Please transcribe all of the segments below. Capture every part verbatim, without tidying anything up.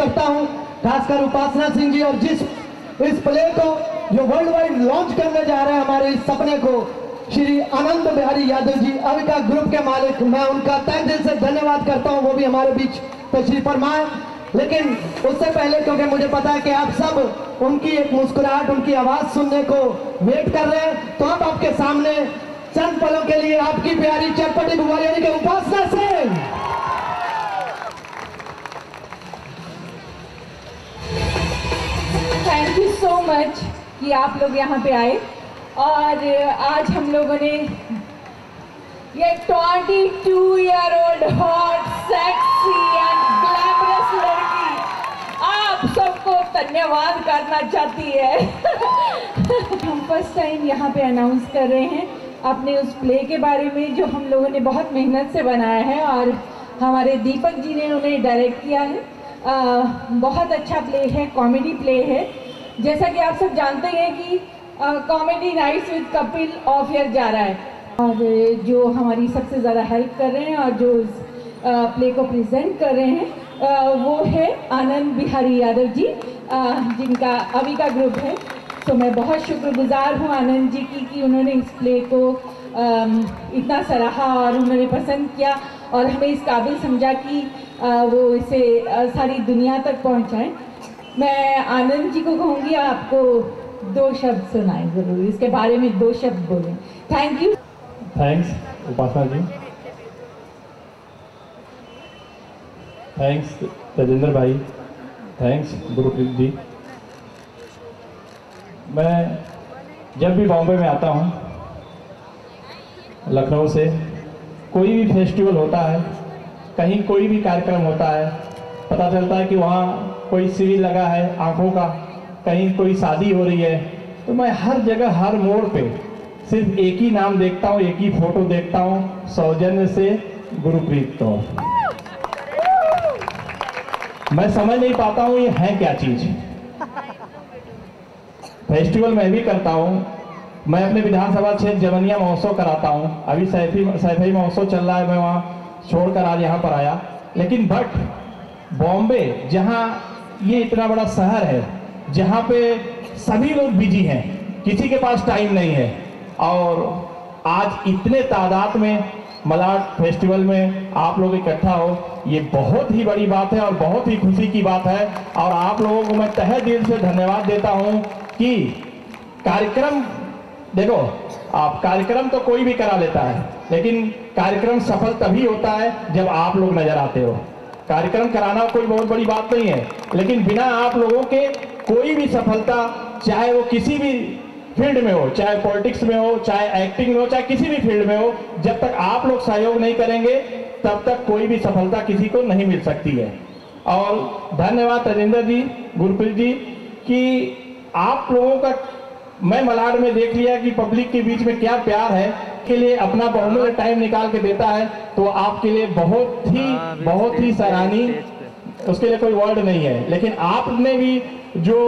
करता हूं, खासकर उपासना सिंह जी और जिस इस प्ले को जो वर्ल्ड वाइड लॉन्च करने जा रहे हैं हमारे इस सपने को, श्री आनंद बिहारी यादव जी अमिता ग्रुप के मालिक, मैं उनका तहे दिल से धन्यवाद करता हूं। वो भी हमारे बीच तशरीफ फरमाए, लेकिन उससे पहले क्योंकि मुझे पता है कि आप सब उनकी एक मुस्कुराहट, उनकी आवाज़ सुनने को वेट कर रहे हैं, तो अब आपके सामने चंद पलों के लिए आपकी प्यारी चटपटी बुआरी यानी कि Upasana Singh. Thank you so much कि आप लोग यहाँ पे आए और आज हम लोगों ने ये बाईस year old hot sexy and glamorous लड़की आप सबको धन्यवाद करना चाहती है। हम फर्स्ट टाइम यहाँ पे अनाउंस कर रहे हैं अपने उस प्ले के बारे में जो हम लोगों ने बहुत मेहनत से बनाया है और हमारे दीपक जी ने उन्हें डायरेक्ट किया है। आ, बहुत अच्छा प्ले है, कॉमेडी प्ले है। जैसा कि आप सब जानते हैं कि comedy nights with Kapil off air जा रहा है और जो हमारी सबसे ज़्यादा हेल्प कर रहे हैं और जो आ, प्ले को प्रेजेंट कर रहे हैं आ, वो है आनंद बिहारी यादव जी आ, जिनका अमिता ग्रुप है। तो मैं बहुत शुक्रगुजार हूँ आनंद जी की कि उन्होंने इस प्ले को आ, इतना सराहा और उन्होंने पसंद किया और हमें इस काबिल समझा कि आ, वो इसे आ, सारी दुनिया तक पहुंचाएं। मैं आनंद जी को कहूँगी आपको दो शब्द सुनाएं, जरूर इसके बारे में दो शब्द बोलें। Thank you. Thanks Upasana ji, thanks Tejendra भाई, थैंक्स गुरुप्रीत जी। मैं जब भी बॉम्बे में आता हूँ लखनऊ से, कोई भी फेस्टिवल होता है, कहीं कोई भी कार्यक्रम होता है, पता चलता है कि वहाँ कोई सीरीज लगा है आँखों का, कहीं कोई शादी हो रही है, तो मैं हर जगह हर मोड़ पे सिर्फ एक ही नाम देखता हूँ, एक ही फोटो देखता हूँ, सौजन्य से गुरुप्रीत कौर। मैं समझ नहीं पाता हूँ ये है क्या चीज़। फेस्टिवल मैं भी करता हूँ, मैं अपने विधानसभा क्षेत्र जवनिया महोत्सव कराता हूं, अभी सैफी सैफई महोत्सव चल रहा है, मैं वहाँ छोड़कर आज यहाँ पर आया। लेकिन बट बॉम्बे जहाँ ये इतना बड़ा शहर है, जहाँ पे सभी लोग बिजी हैं, किसी के पास टाइम नहीं है, और आज इतने तादाद में मलाड फेस्टिवल में आप लोग इकट्ठा हो, ये बहुत ही बड़ी बात है और बहुत ही खुशी की बात है। और आप लोगों को मैं तहे दिल से धन्यवाद देता हूँ कि कार्यक्रम, देखो आप कार्यक्रम तो कोई भी करा लेता है, लेकिन कार्यक्रम सफल तभी होता है जब आप लोग नजर आते हो। कार्यक्रम कराना कोई बहुत बड़ी बात नहीं है, लेकिन बिना आप लोगों के कोई भी सफलता, चाहे वो किसी भी फील्ड में हो, चाहे पॉलिटिक्स में हो, चाहे एक्टिंग में हो, चाहे किसी भी फील्ड में हो, जब तक आप लोग सहयोग नहीं करेंगे तब तक कोई भी सफलता किसी को नहीं मिल सकती है। और धन्यवाद राजेंद्र जी, गुरप्रीत जी कि आप लोगों का, मैं मलाड में देख लिया कि पब्लिक के बीच में क्या प्यार है, के लिए अपना बहुमूल्य टाइम निकाल के देता है, तो आपके लिए बहुत ही बहुत ही सराहनीय, उसके लिए कोई वर्ड नहीं है। लेकिन आपने भी जो,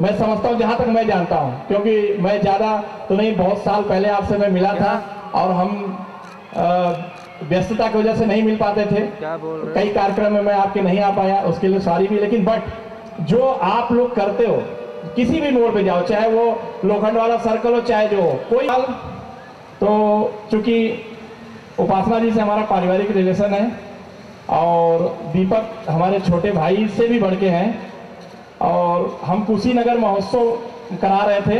मैं समझता हूँ जहाँ तक मैं जानता हूँ, क्योंकि मैं ज़्यादा तो नहीं, बहुत साल पहले आपसे मैं मिला था और हम व्यस्तता की वजह से नहीं मिल पाते थे, कई कार्यक्रम में मैं आपके नहीं आ पाया, उसके लिए सॉरी भी। लेकिन बट जो आप लोग करते हो, किसी भी मोड़ पे जाओ, चाहे वो लोखंडवाला सर्कल हो, चाहे जो कोई, तो चूंकि उपासना जी से हमारा पारिवारिक रिलेशन है और दीपक हमारे छोटे भाई से भी बढ़ के हैं, और हम कुशीनगर महोत्सव करा रहे थे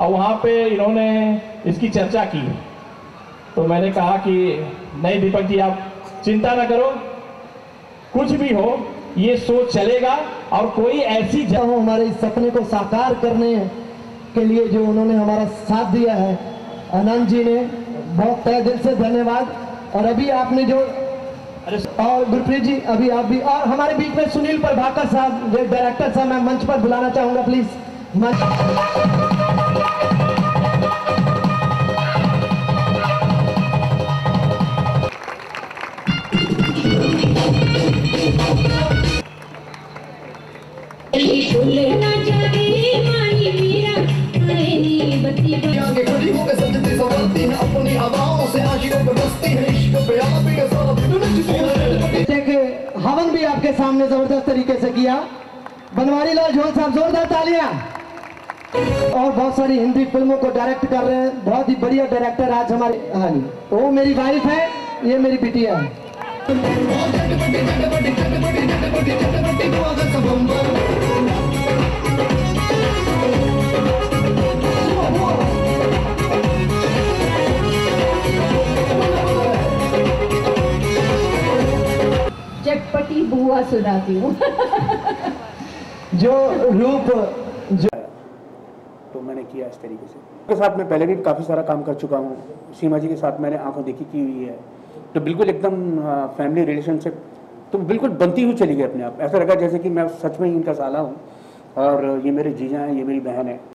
और वहाँ पे इन्होंने इसकी चर्चा की, तो मैंने कहा कि नहीं दीपक जी आप चिंता ना करो, कुछ भी हो ये शो चलेगा। और कोई ऐसी जगह हो हमारे इस सपने को साकार करने के लिए जो उन्होंने हमारा साथ दिया है, आनंद जी ने बहुत तहे दिल से धन्यवाद। और अभी आपने जो, और गुरप्रीत जी अभी आप भी, और हमारे बीच में सुनील प्रभाकर साहब डायरेक्टर साहब, मैं मंच पर बुलाना चाहूँगा प्लीज मंच। हवन भी आपके के सामने जबरदस्त तरीके से किया। बनवारी लाल जोहन साहब जोरदार तालियां। और बहुत सारी हिंदी फिल्मों को डायरेक्ट कर रहे हैं, बहुत ही बढ़िया डायरेक्टर आज हमारे। हाँ वो मेरी वाइफ है, ये मेरी बिटिया है। चटपटी बुआ सुनाती हूँ। जो रूप जो तो मैंने किया इस तरीके से। उसके साथ मैं पहले भी काफ़ी सारा काम कर चुका हूँ। सीमा जी के साथ मैंने आंखों देखी की हुई है, तो बिल्कुल एकदम फैमिली रिलेशनशिप तो बिल्कुल बनती हुई चली गई अपने आप। ऐसा लगा जैसे कि मैं सच में इनका साला हूँ और ये मेरे जीजा हैं, ये मेरी बहन है।